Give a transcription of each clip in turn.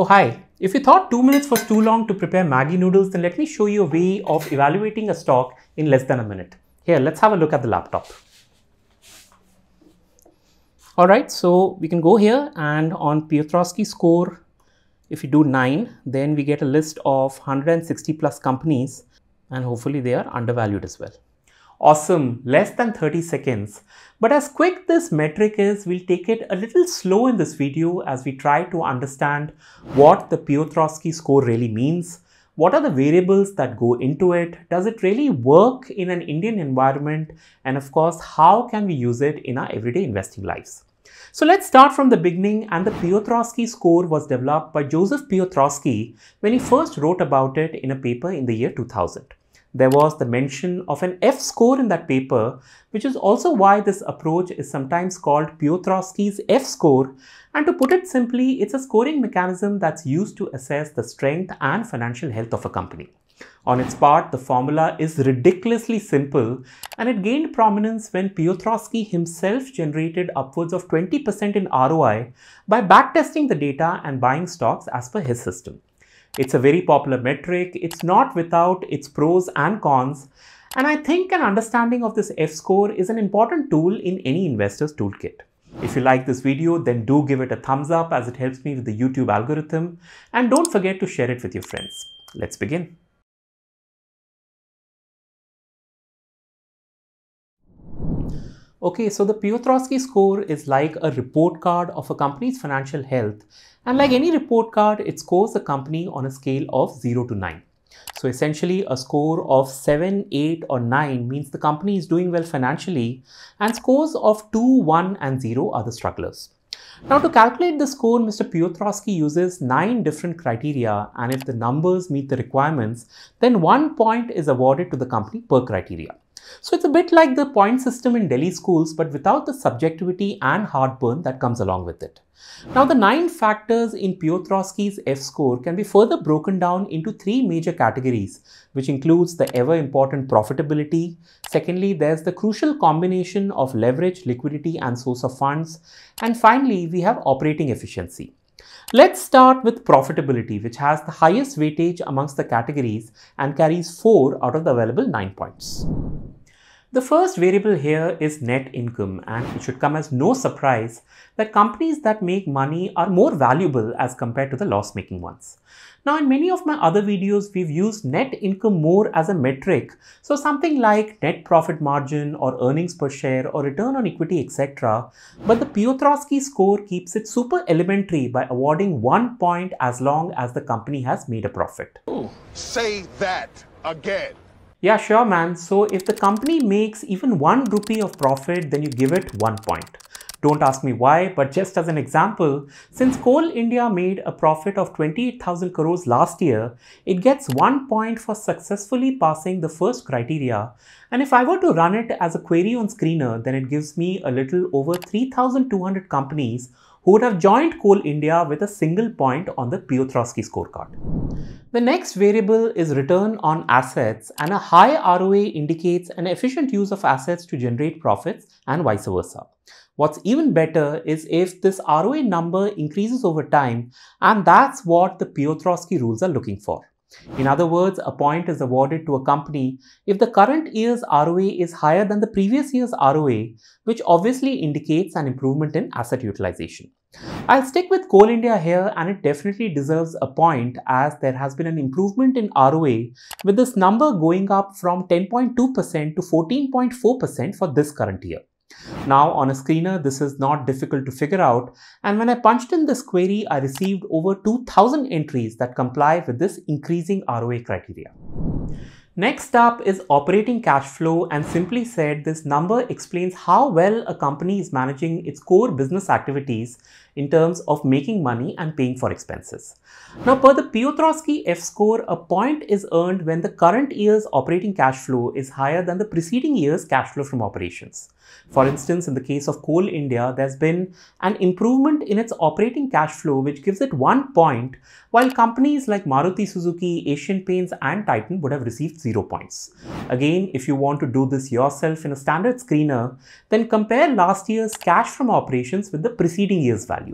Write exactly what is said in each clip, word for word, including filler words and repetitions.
Oh hi, if you thought two minutes was too long to prepare Maggi noodles, then let me show you a way of evaluating a stock in less than a minute. Here, let's have a look at the laptop. Alright, so we can go here and on Piotroski score, if you do nine, then we get a list of one hundred sixty plus companies and hopefully they are undervalued as well. Awesome, less than thirty seconds. But as quick this metric is, we'll take it a little slow in this video as we try to understand what the Piotroski score really means. What are the variables that go into it? Does it really work in an Indian environment? And of course, how can we use it in our everyday investing lives? So let's start from the beginning, and the Piotroski score was developed by Joseph Piotroski when he first wrote about it in a paper in the year two thousand. There was the mention of an F score in that paper, which is also why this approach is sometimes called Piotroski's F score. And to put it simply, it's a scoring mechanism that's used to assess the strength and financial health of a company. On its part, the formula is ridiculously simple, and it gained prominence when Piotroski himself generated upwards of twenty percent in R O I by backtesting the data and buying stocks as per his system. It's a very popular metric. It's not without its pros and cons. And I think an understanding of this F score is an important tool in any investor's toolkit. If you like this video, then do give it a thumbs up as it helps me with the YouTube algorithm. And don't forget to share it with your friends. Let's begin. Okay, so the Piotroski score is like a report card of a company's financial health. And like any report card, it scores the company on a scale of zero to nine. So essentially a score of seven, eight or nine means the company is doing well financially, and scores of two, one and zero are the strugglers. Now to calculate the score, Mister Piotroski uses nine different criteria, and if the numbers meet the requirements, then one point is awarded to the company per criteria. So it's a bit like the point system in Delhi schools, but without the subjectivity and heartburn that comes along with it. Now the nine factors in Piotroski's F score can be further broken down into three major categories, which includes the ever important profitability. Secondly, there's the crucial combination of leverage, liquidity and source of funds. And finally, we have operating efficiency. Let's start with profitability, which has the highest weightage amongst the categories and carries four out of the available nine points. The first variable here is net income, and it should come as no surprise that companies that make money are more valuable as compared to the loss-making ones. Now, in many of my other videos, we've used net income more as a metric. So something like net profit margin or earnings per share or return on equity, et cetera. But the Piotroski score keeps it super elementary by awarding one point as long as the company has made a profit. Ooh, say that again. Yeah, sure man. So if the company makes even one rupee of profit, then you give it one point. Don't ask me why, but just as an example, since Coal India made a profit of twenty-eight thousand crores last year, it gets one point for successfully passing the first criteria. And if I were to run it as a query on Screener, then it gives me a little over three thousand two hundred companies who would have joined Coal India with a single point on the Piotroski scorecard. The next variable is return on assets, and a high R O A indicates an efficient use of assets to generate profits and vice versa. What's even better is if this R O A number increases over time, and that's what the Piotroski rules are looking for. In other words, a point is awarded to a company if the current year's R O A is higher than the previous year's R O A, which obviously indicates an improvement in asset utilization. I'll stick with Coal India here, and it definitely deserves a point as there has been an improvement in R O A, with this number going up from ten point two percent to fourteen point four percent for this current year. Now on a Screener, this is not difficult to figure out, and when I punched in this query, I received over two thousand entries that comply with this increasing R O A criteria. Next up is operating cash flow, and simply said, this number explains how well a company is managing its core business activities in terms of making money and paying for expenses. Now, per the Piotroski F score, a point is earned when the current year's operating cash flow is higher than the preceding year's cash flow from operations. For instance, in the case of Coal India, there's been an improvement in its operating cash flow, which gives it one point, while companies like Maruti Suzuki, Asian Paints and Titan would have received zero points. Again, if you want to do this yourself in a standard Screener, then compare last year's cash from operations with the preceding year's value.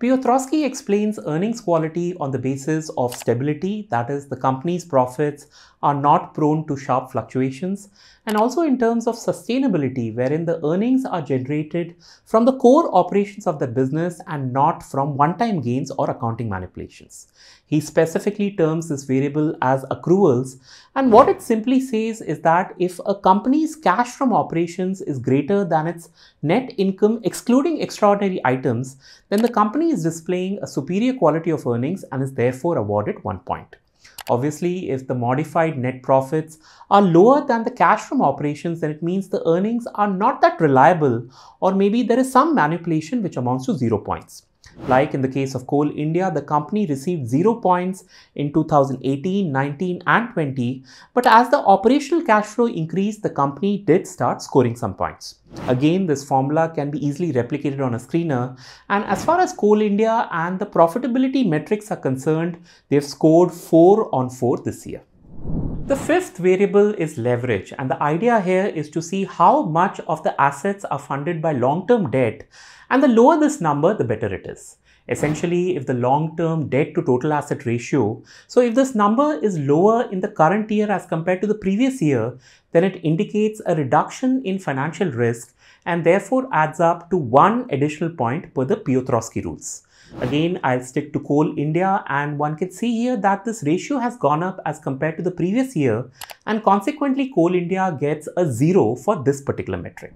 Piotroski explains earnings quality on the basis of stability, that is, the company's profits are not prone to sharp fluctuations, and also in terms of sustainability, wherein the earnings are generated from the core operations of the business and not from one-time gains or accounting manipulations. He specifically terms this variable as accruals, and what it simply says is that if a company's cash from operations is greater than its net income excluding extraordinary items, then the company is displaying a superior quality of earnings and is therefore awarded one point. Obviously, if the modified net profits are lower than the cash from operations, then it means the earnings are not that reliable, or maybe there is some manipulation which amounts to zero points. Like in the case of Coal India, the company received zero points in two thousand eighteen, nineteen and twenty, but as the operational cash flow increased, the company did start scoring some points. Again, this formula can be easily replicated on a screener, and as far as Coal India and the profitability metrics are concerned, they've scored four on four this year. The fifth variable is leverage, and the idea here is to see how much of the assets are funded by long-term debt, and the lower this number, the better it is. Essentially, if the long-term debt to total asset ratio, so if this number is lower in the current year as compared to the previous year, then it indicates a reduction in financial risk and therefore adds up to one additional point per the Piotroski rules. Again, I'll stick to Coal India, and one can see here that this ratio has gone up as compared to the previous year, and consequently Coal India gets a zero for this particular metric.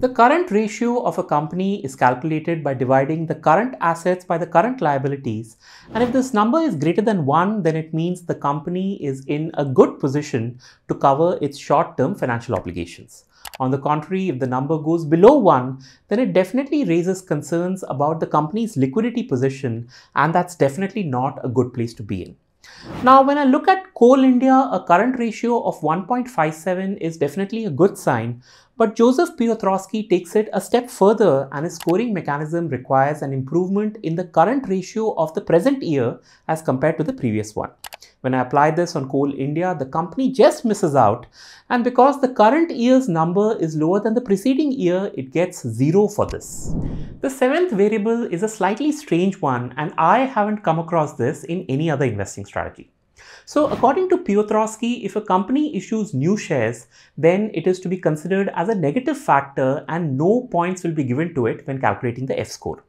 The current ratio of a company is calculated by dividing the current assets by the current liabilities, and if this number is greater than one, then it means the company is in a good position to cover its short-term financial obligations. On the contrary, if the number goes below one, then it definitely raises concerns about the company's liquidity position, and that's definitely not a good place to be in. Now, when I look at Coal India, a current ratio of one point five seven is definitely a good sign, but Joseph Piotroski takes it a step further, and his scoring mechanism requires an improvement in the current ratio of the present year as compared to the previous one. When I apply this on Coal India, the company just misses out, and because the current year's number is lower than the preceding year, it gets zero for this. The seventh variable is a slightly strange one, and I haven't come across this in any other investing strategy. So according to Piotroski, if a company issues new shares, then it is to be considered as a negative factor and no points will be given to it when calculating the F score.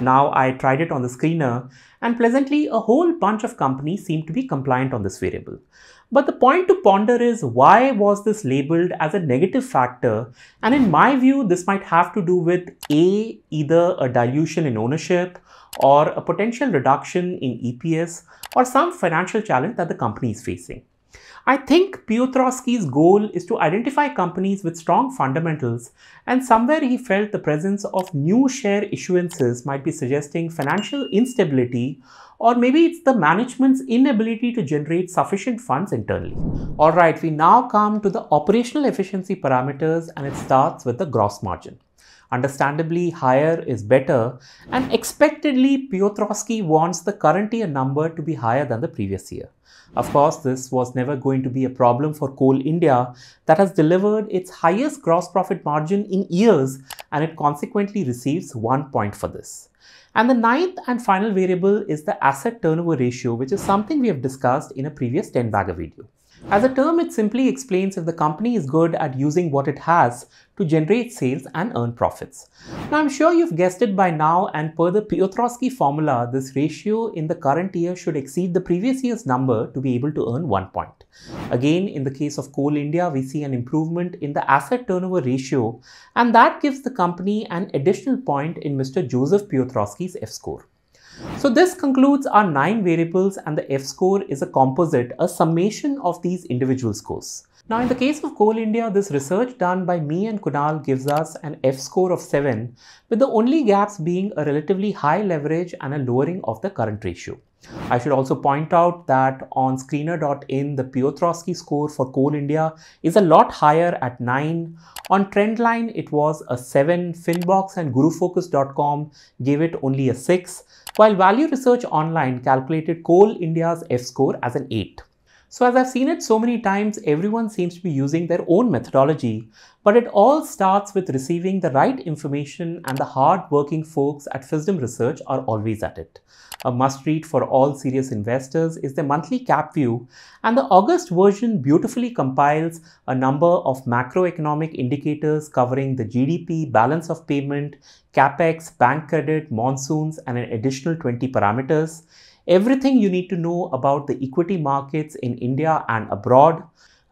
Now, I tried it on the screener, and pleasantly a whole bunch of companies seem to be compliant on this variable. But the point to ponder is, why was this labeled as a negative factor? And in my view, this might have to do with A, either a dilution in ownership or a potential reduction in E P S or some financial challenge that the company is facing. I think Piotroski's goal is to identify companies with strong fundamentals, and somewhere he felt the presence of new share issuances might be suggesting financial instability, or maybe it's the management's inability to generate sufficient funds internally. Alright, we now come to the operational efficiency parameters, and it starts with the gross margin. Understandably, higher is better, and expectedly Piotroski wants the current year number to be higher than the previous year. Of course, this was never going to be a problem for Coal India, that has delivered its highest gross profit margin in years, and it consequently receives one point for this. And the ninth and final variable is the asset turnover ratio, which is something we have discussed in a previous ten bagger video. As a term, it simply explains if the company is good at using what it has to generate sales and earn profits. Now, I'm sure you've guessed it by now, and per the Piotroski formula, this ratio in the current year should exceed the previous year's number to be able to earn one point. Again, in the case of Coal India, we see an improvement in the asset turnover ratio, and that gives the company an additional point in Mister Joseph Piotroski's F score. So this concludes our nine variables, and the F score is a composite, a summation of these individual scores. Now, in the case of Coal India, this research done by me and Kunal gives us an F score of seven, with the only gaps being a relatively high leverage and a lowering of the current ratio. I should also point out that on Screener dot in, the Piotroski score for Coal India is a lot higher at nine. On Trendline, it was a seven. Finbox and Guru Focus dot com gave it only a six, while Value Research Online calculated Coal India's F score as an eight. So as I've seen it so many times, everyone seems to be using their own methodology, but it all starts with receiving the right information, and the hard-working folks at Fisdom Research are always at it. A must-read for all serious investors is their monthly Capview, and the August version beautifully compiles a number of macroeconomic indicators covering the G D P, balance of payment, capex, bank credit, monsoons, and an additional twenty parameters. Everything you need to know about the equity markets in India and abroad,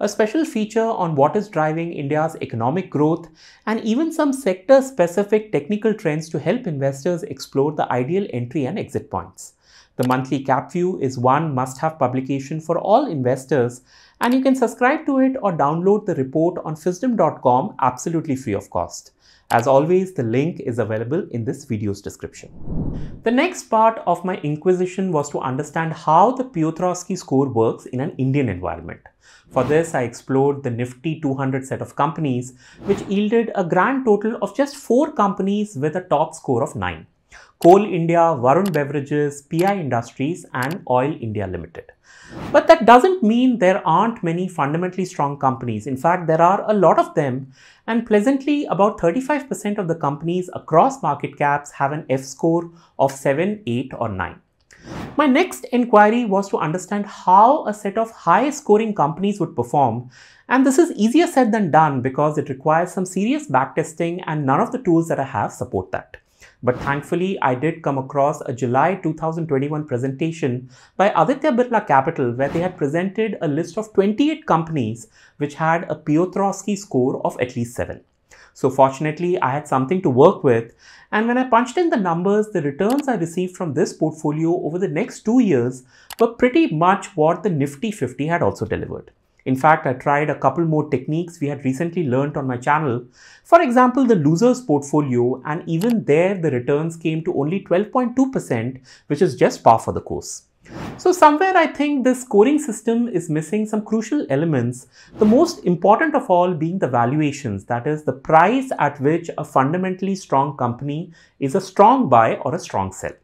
a special feature on what is driving India's economic growth, and even some sector-specific technical trends to help investors explore the ideal entry and exit points. The monthly Capview is one must-have publication for all investors, and you can subscribe to it or download the report on Fisdom dot com absolutely free of cost. As always, the link is available in this video's description. The next part of my inquisition was to understand how the Piotroski score works in an Indian environment. For this, I explored the Nifty two hundred set of companies, which yielded a grand total of just four companies with a top score of nine. Coal India, Varun Beverages, P I Industries, and Oil India Limited. But that doesn't mean there aren't many fundamentally strong companies. In fact, there are a lot of them, and pleasantly about thirty-five percent of the companies across market caps have an F-score of seven, eight or nine. My next inquiry was to understand how a set of high-scoring companies would perform, and this is easier said than done because it requires some serious backtesting, and none of the tools that I have support that. But thankfully, I did come across a July two thousand twenty-one presentation by Aditya Birla Capital where they had presented a list of twenty-eight companies which had a Piotroski score of at least seven. So fortunately, I had something to work with, and when I punched in the numbers, the returns I received from this portfolio over the next two years were pretty much what the Nifty fifty had also delivered. In fact, I tried a couple more techniques we had recently learnt on my channel. For example, the losers portfolio, and even there the returns came to only twelve point two percent, which is just par for the course. So somewhere I think this scoring system is missing some crucial elements, the most important of all being the valuations, that is the price at which a fundamentally strong company is a strong buy or a strong sell.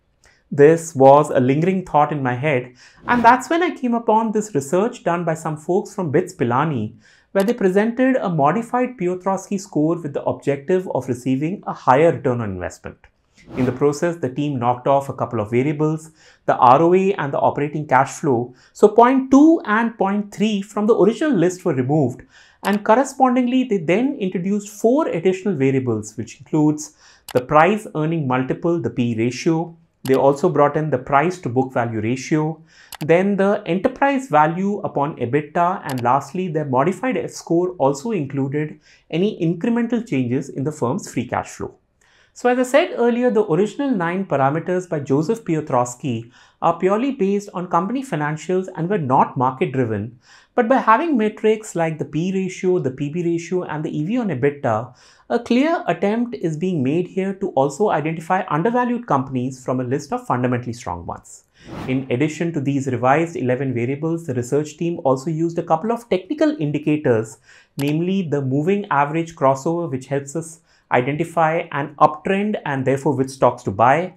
This was a lingering thought in my head, and that's when I came upon this research done by some folks from Bits Pilani, where they presented a modified Piotroski score with the objective of receiving a higher return on investment. In the process, the team knocked off a couple of variables, the R O A and the operating cash flow, so point two and point three from the original list were removed, and correspondingly they then introduced four additional variables, which includes the price earning multiple, the P ratio. They also brought in the price to book value ratio, then the enterprise value upon EBITDA, and lastly, their modified F-score also included any incremental changes in the firm's free cash flow. So as I said earlier, the original nine parameters by Joseph Piotroski are purely based on company financials and were not market driven. But by having metrics like the P ratio, the P B ratio, and the E V on EBITDA, a clear attempt is being made here to also identify undervalued companies from a list of fundamentally strong ones. In addition to these revised eleven variables, the research team also used a couple of technical indicators, namely the moving average crossover, which helps us identify an uptrend and therefore which stocks to buy.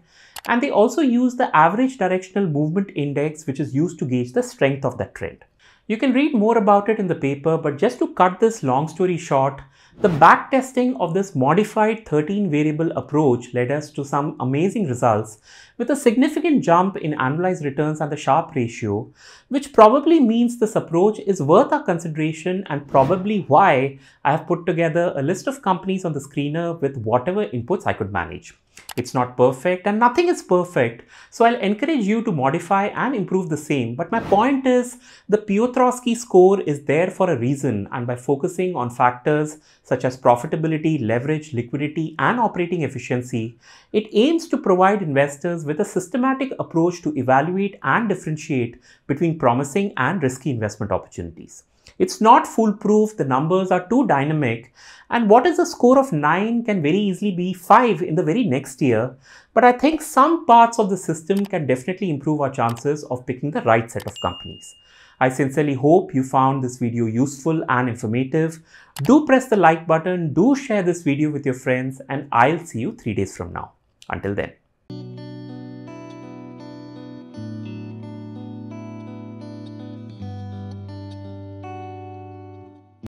And they also use the average directional movement index, which is used to gauge the strength of that trend. You can read more about it in the paper, but just to cut this long story short, the backtesting of this modified thirteen variable approach led us to some amazing results with a significant jump in annualized returns and the Sharpe ratio, which probably means this approach is worth our consideration, and probably why I have put together a list of companies on the Screener with whatever inputs I could manage. It's not perfect and nothing is perfect, so I'll encourage you to modify and improve the same. But my point is, the Piotroski score is there for a reason, and by focusing on factors such as profitability, leverage, liquidity, and operating efficiency, it aims to provide investors with a systematic approach to evaluate and differentiate between promising and risky investment opportunities. It's not foolproof, the numbers are too dynamic, and what is a score of nine can very easily be five in the very next year. But I think some parts of the system can definitely improve our chances of picking the right set of companies. I sincerely hope you found this video useful and informative. Do press the like button, do share this video with your friends, and I'll see you three days from now. Until then.